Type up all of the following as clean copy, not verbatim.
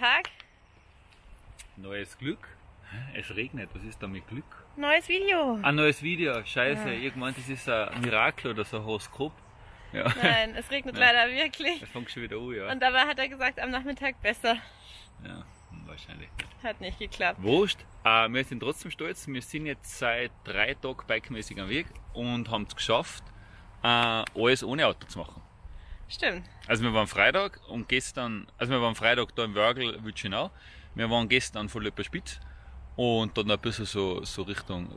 Tag. Neues Glück. Es regnet. Was ist da mit Glück? Neues Video. Ein neues Video. Scheiße. Ja. Irgendwann, das ist ein Mirakel oder so ein Horoskop. Ja. Nein, es regnet leider wirklich. Es fängt schon wieder an, ja. Und dabei hat er gesagt, am Nachmittag besser. Ja, wahrscheinlich nicht. Hat nicht geklappt. Wurscht. Wir sind trotzdem stolz. Wir sind jetzt seit 3 Tagen bikemäßig am Weg und haben es geschafft, alles ohne Auto zu machen. Stimmt. Also wir waren Freitag und gestern, also wir waren Freitag da im Wörgl, Witschenau. Wir waren gestern von Löpperspitz und dann ein bisschen so Richtung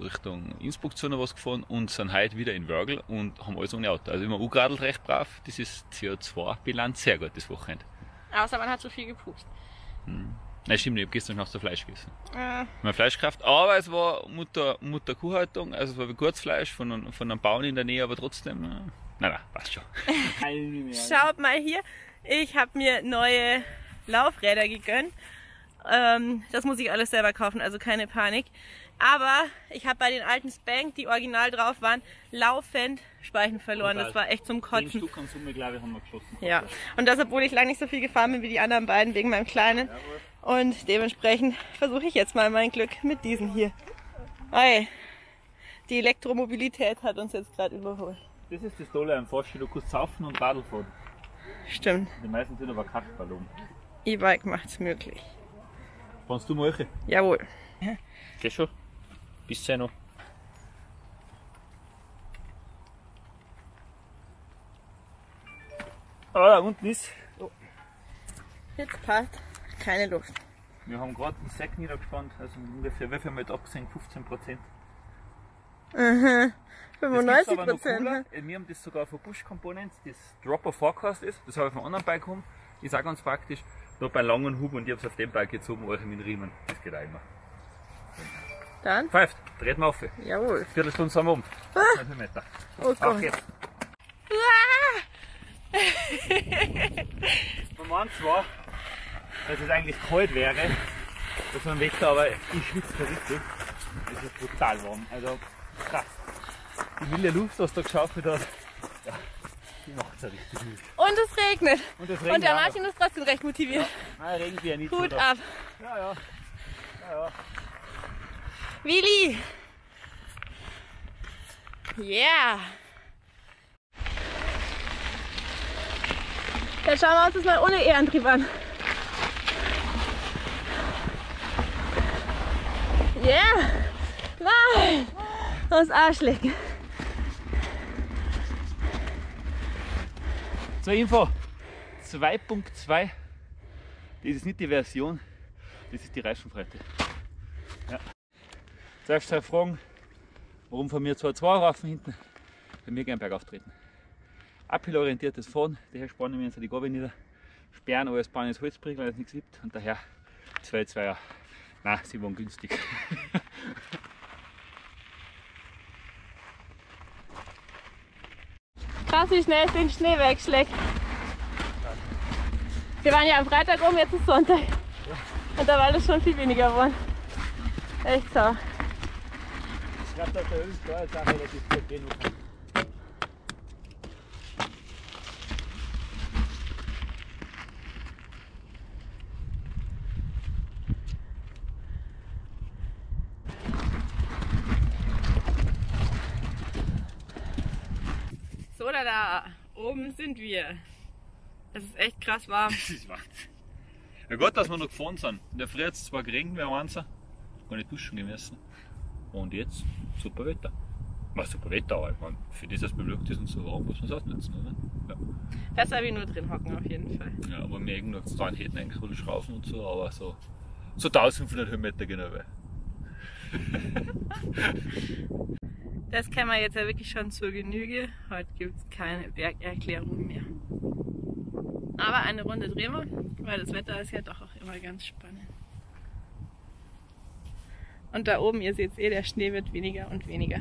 Innsbruck zu noch was gefahren und sind heute wieder in Wörgl und haben alles ohne Auto. Also immer angeradelt, recht brav. Das ist CO2-Bilanz sehr gut das Wochenende. Außer man hat so viel gepupst. Hm. Nein, stimmt nicht. Ich habe gestern noch so Fleisch gegessen. Mein Fleischkraft. Aber es war Mutter-Kuhhaltung, also es war wie Kurzfleisch von einem Bauern in der Nähe, aber trotzdem. Nein, passt schon. Schaut mal hier, ich habe mir neue Laufräder gegönnt. Das muss ich alles selber kaufen, also keine Panik. Aber ich habe bei den alten Spank, die original drauf waren, laufend Speichen verloren. Das war echt zum Kotzen. 10 Stück am Summe, glaube ich, haben wir geschossen. Ja, und das, obwohl ich lange nicht so viel gefahren bin wie die anderen beiden, wegen meinem Kleinen. Und dementsprechend versuche ich jetzt mal mein Glück mit diesen hier. Hey, die Elektromobilität hat uns jetzt gerade überholt. Das ist das Tolle am Forschen, du kannst saufen und Radl fahren. Stimmt. Die meisten sind aber Kackballon. E-Bike macht's möglich. Kannst du mal welche? Jawohl. Geh schon. Bis noch. Ah, da unten ist. Oh. Jetzt passt keine Luft. Wir haben gerade den Sack niedergespannt, also ungefähr, wie viel haben wir jetzt abgesehen? 15%. Aha, 95%. Wir haben das sogar für Busch Components, das Dropper Forecast ist, das habe ich von anderen Bike geholt, ist auch ganz praktisch, nur bei langen Hub und ich habe es auf dem Bike gezogen, euch mit Riemen, das geht auch immer. Dann? Pfeift, dreht mal auf. Jawohl. Viertelstunde sind wir um. Ah. 5 Meter. Oh Gott. Auf geht's. Man meint zwar, dass es eigentlich kalt wäre, dass man weg, aber ich schwitze da richtig. Es ist brutal warm. Also, krass. Die wilde Luft, was da geschaufelt hat, ja, die macht es ja richtig gut. Und es regnet. Und der Martin ist trotzdem recht motiviert. Ja. Nein, regnet ja nicht. Hut ab. Ja. Willi! Yeah! Dann schauen wir uns das mal ohne Ehrentrieb an. Yeah! Nein! Aus Arsch lecken. Zur Info, 2.2, das ist nicht die Version, das ist die Reifenbreite. Ja. Zuerst zwei Fragen, warum von mir 2-2-Reifen hinten, bei mir gerne bergauf treten. Uphill-orientiertes Fahren, daher spannen wir uns die Gabel nieder, sperren alles braunes Holzbrich, weil es nichts gibt, und daher 2-2er. Nein, sie waren günstig. Krass, wie schnell es den Schnee wegschlägt. Wir waren ja am Freitag um, jetzt ist Sonntag. Und da war das schon viel weniger geworden. Echt sau. Ich glaube, dass der Höhensteuer jetzt auch relativ gut gehen kann. Oder da oben sind wir. Es ist echt krass warm. Das ist wahr. Na Gott, dass wir noch gefahren sind. In der Früh hat es zwar geregnet, wir haben gar nicht duschen gemessen. Und jetzt super Wetter. War super Wetter, aber ich meine, für das, dass es bewölkt ist und so warm, muss man es ausnutzen, oder? Ja. Besser wie nur drin hocken, auf jeden Fall. Ja, aber wir irgendwo getan hätten eigentlich wohl Schrauben und so, aber so 1500 Höhenmeter genau. Das kennen wir jetzt ja wirklich schon zur Genüge. Heute gibt es keine Bergerklärung mehr. Aber eine Runde drehen wir, weil das Wetter ist ja doch auch immer ganz spannend. Und da oben, ihr seht es eh, der Schnee wird weniger und weniger.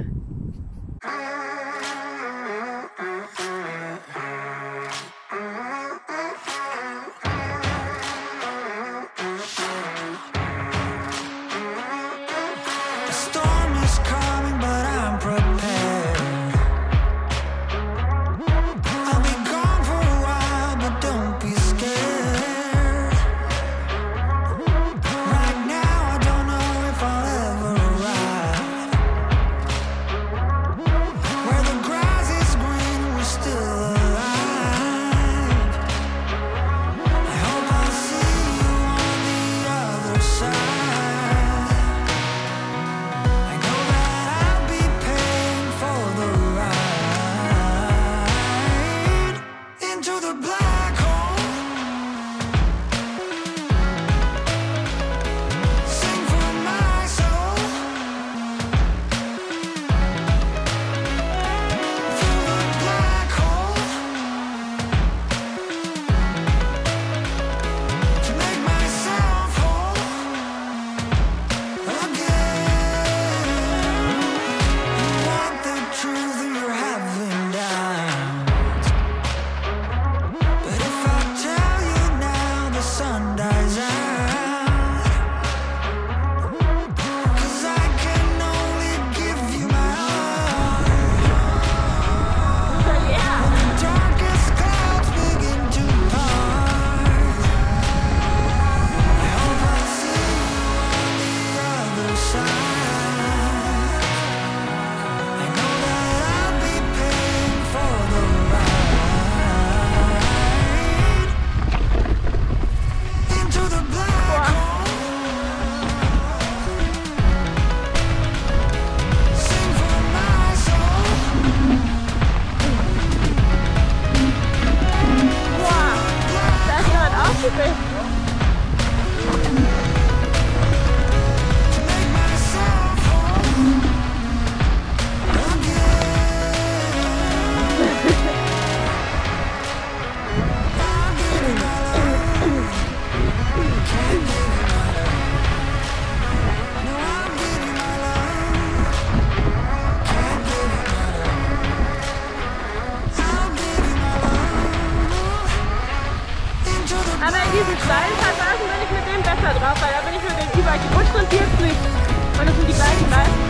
diesen kleinen Passagen bin ich mit dem besser drauf, weil da bin ich mit dem überall gerutscht und hier fliegt. Und das sind die gleichen Reifen.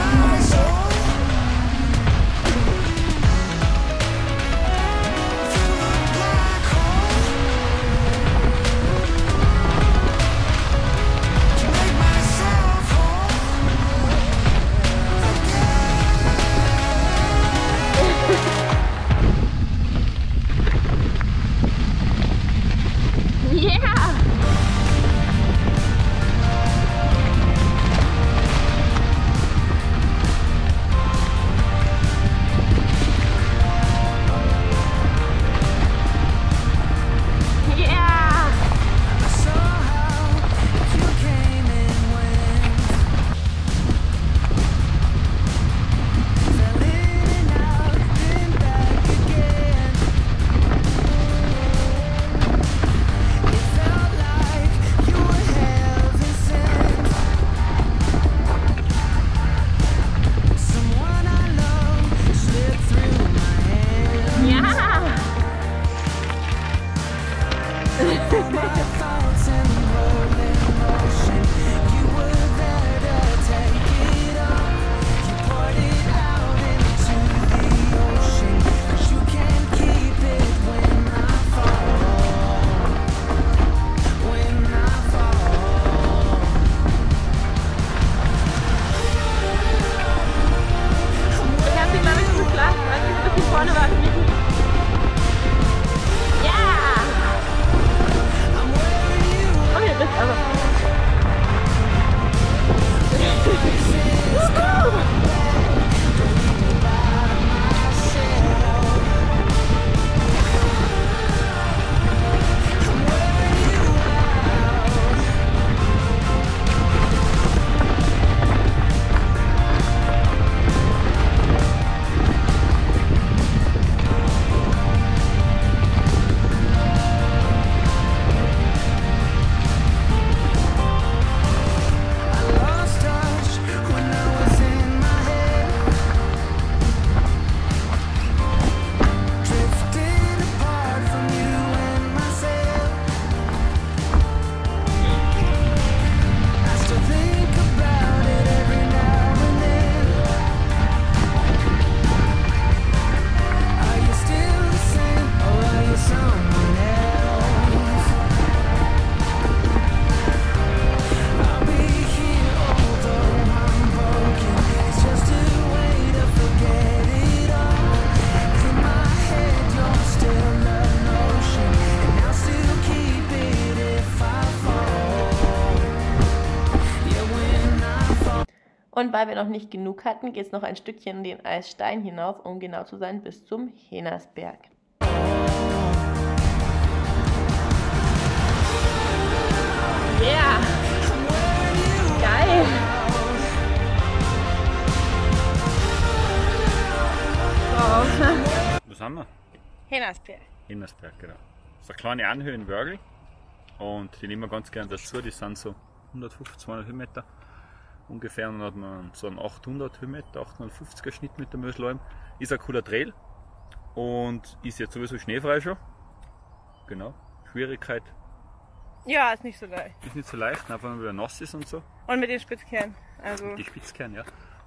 Und weil wir noch nicht genug hatten, geht es noch ein Stückchen den Eisstein hinauf, um genau zu sein, bis zum Hennersberg. Yeah! Geil! Wow. Was haben wir? Hennersberg. Hennersberg, genau. Das ist eine kleine Anhöhe in Wörgl. Und die nehmen wir ganz gern dazu, die sind so 150, 200 Höhenmeter. Ungefähr, dann hat man so einen 800 Höhenmeter, 850er Schnitt mit der Möselalm. Ist ein cooler Trail und ist jetzt sowieso schneefrei schon. Genau, Schwierigkeit. Ja, ist nicht so leicht. Ist nicht so leicht, einfach wenn man wieder nass ist und so. Und mit den Spitzkernen. Also. Die Spitzkernen,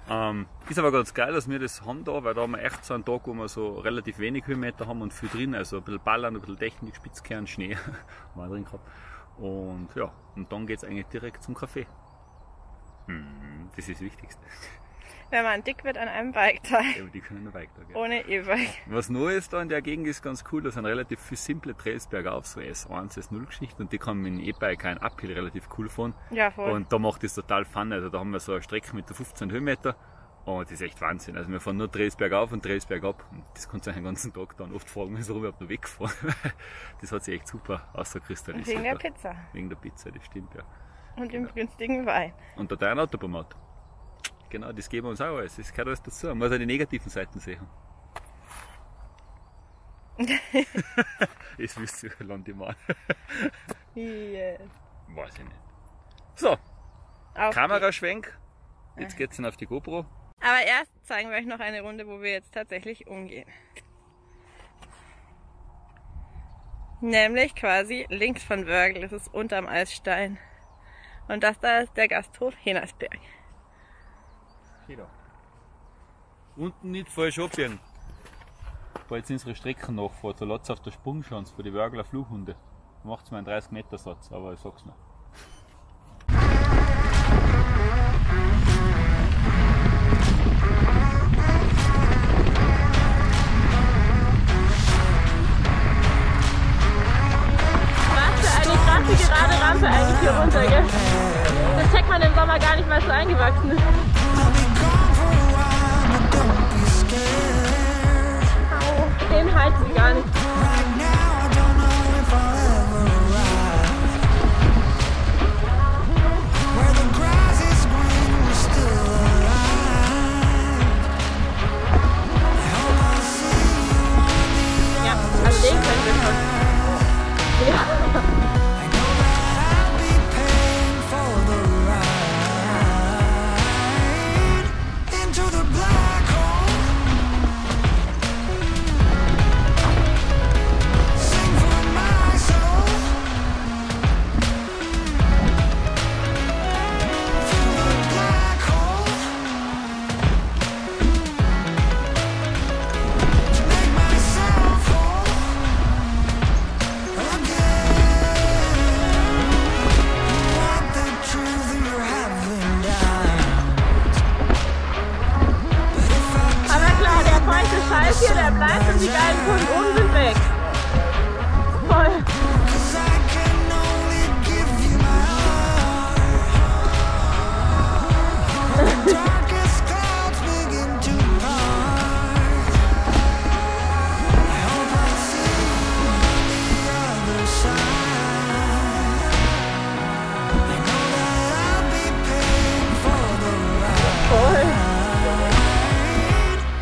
ja. Ist aber ganz geil, dass wir das haben da, weil da haben wir echt so einen Tag, wo wir so relativ wenig Höhenmeter haben und viel drin. Also ein bisschen Ballern, ein bisschen Technik, Spitzkern, Schnee haben wir drin gehabt. Und ja, und dann geht es eigentlich direkt zum Café. Das ist das Wichtigste. Wenn man dick wird an einem Biketag. Ja, die können an einem Biketag, ja. Ohne E-Bike. Was neu ist da in der Gegend ist ganz cool, da sind relativ viele simple Trails bergauf, so S1, S0-Geschichten und die kann mit dem E-Bike einen Uphill relativ cool fahren. Ja, voll. Und da macht das total Fun, also da haben wir so eine Strecke mit 15 Höhenmeter und das ist echt Wahnsinn. Also wir fahren nur Trails bergauf und Trails bergab und das kannst du den ganzen Tag dann oft fragen, warum wir da wegfahren. Das hat sich echt super auskristallisiert. Wegen der Pizza. Wegen der Pizza, das stimmt, ja. Und genau. Im günstigen Wein. Und da ein Autobahnauto. Genau, das geben wir uns auch alles. Das gehört alles dazu. Man muss auch die negativen Seiten sehen. Jetzt wisst ihr, wie lange die machen. Yes. Weiß ich nicht. So, auf Kameraschwenk. Jetzt geht's dann auf die GoPro. Aber erst zeigen wir euch noch eine Runde, wo wir jetzt tatsächlich umgehen. nämlich quasi links von Wörgl, das ist unterm Eisstein. Und das da ist der Gasthof Hennersberg. Genau. Unten nicht falsch abbiegen. Bald sind unsere Strecken nachgefahren, da lässt es auf der Sprungschanze für die Wörgler Flughunde. Macht zwar einen 30-Meter-Satz, aber ich sag's noch. Die gerade Rampe eigentlich hier runter, gell? Das checkt man im Sommer gar nicht, weil es so eingewachsen ist. Den halten sie gar nicht. Ja, also den können wir schon. Ja.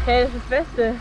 Hey, das ist das Beste.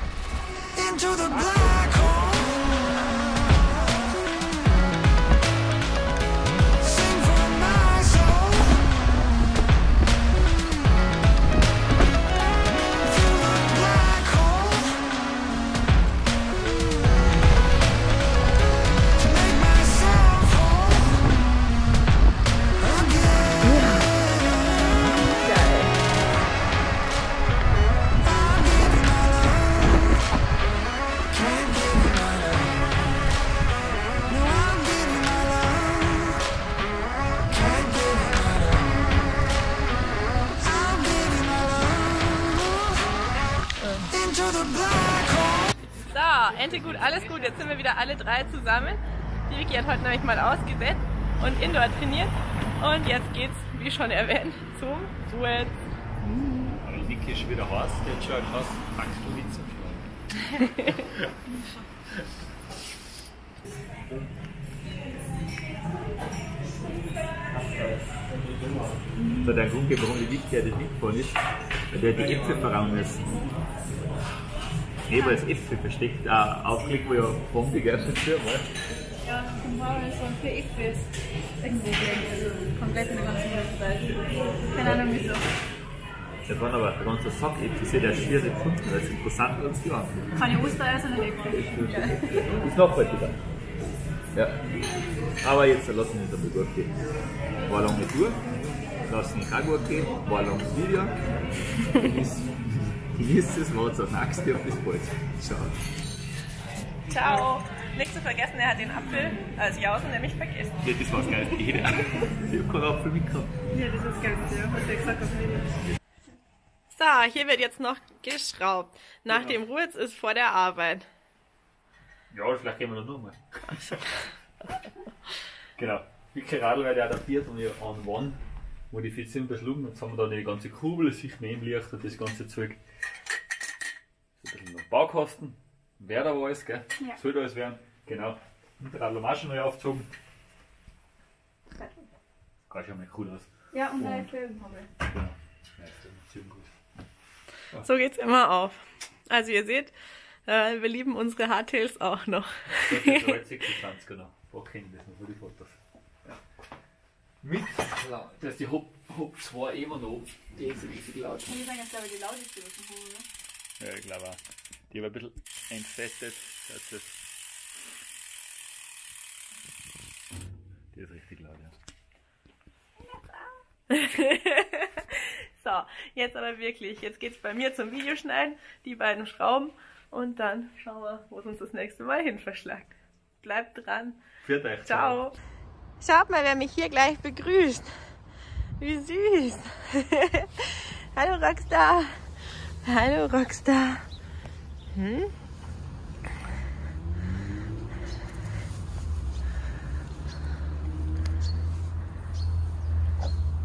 So, Ente gut, alles gut. Jetzt sind wir wieder alle drei zusammen. Die Vicky hat heute nämlich mal ausgesetzt und Indoor trainiert. Und jetzt geht's, wie schon erwähnt, zum Suez. Die Vicky ist wieder heiß. Jetzt schon fast packst du mit zum. So, der Grund, warum die Vicky ja das mitgefahren ist, weil der die Äpfel verrauen ist. Neben als Äpfel versteckt, ein Aufblick, wo ja Bombe geöffnet wird. Ja, vom Horror ist so für Äpfel. Also komplett in der ganzen Welt. Keine Ahnung wieso. Da waren aber der ganze Sack Äpfel, seht ihr 4 Sekunden, das ist interessant für uns geworden. Keine Ostereier, sondern Äpfel. Ja. Ist nachhaltiger. Ja. Aber jetzt lassen wir ihn gut gehen. War lange Tour, lassen ihn auch gut gehen, war ein langes Video. Genießt es, macht's auf Nackst und bis bald. Ciao. Ciao. Nichts zu vergessen, er hat den Apfel als Jausen nämlich vergessen. Ja, das war's geil. Ich hab keinen Apfel mitgehabt. Ja, das ist geil. Was er gesagt hat, so, hier wird jetzt noch geschraubt. Nach dem Ruhetz ist vor der Arbeit. Ja, vielleicht gehen wir noch mal. Genau. Vicky Radl wird adaptiert und wir on one. Modifizieren das Lumen, jetzt haben wir dann die ganze Kugel, das Sichtnebenlicht und das ganze Zeug. So ein bisschen noch Baukasten, wäre da alles, gell? Ja. Soll da alles werden, genau. Und der Radlmaschen neu aufgezogen. Das schaut schon mal cool aus. Ja, und neue Filme haben wir. Genau, neue Filme, gut. Ja. So geht's immer auf. Also, ihr seht, wir lieben unsere Hardtails auch noch. Das ist heute 26, genau. Wo kennen das noch, wo die Fotos? Ja. Mit laut. Das ist die Hop 2 immer noch. Die ist richtig laut. Die sind jetzt glaube ich die lauteste aus dem Hof, ne? Ja, ich glaube auch. Die war ein bisschen entfestet. Das ist Die ist richtig laut, ja. So, jetzt aber wirklich. Jetzt geht es bei mir zum Videoschneiden, die beiden Schrauben und dann schauen wir, wo es uns das nächste Mal hin verschlagt. Bleibt dran. Für euch. Ciao. Schaut mal, wer mich hier gleich begrüßt. Wie süß. Hallo Rockstar. Hallo Rockstar. Hm?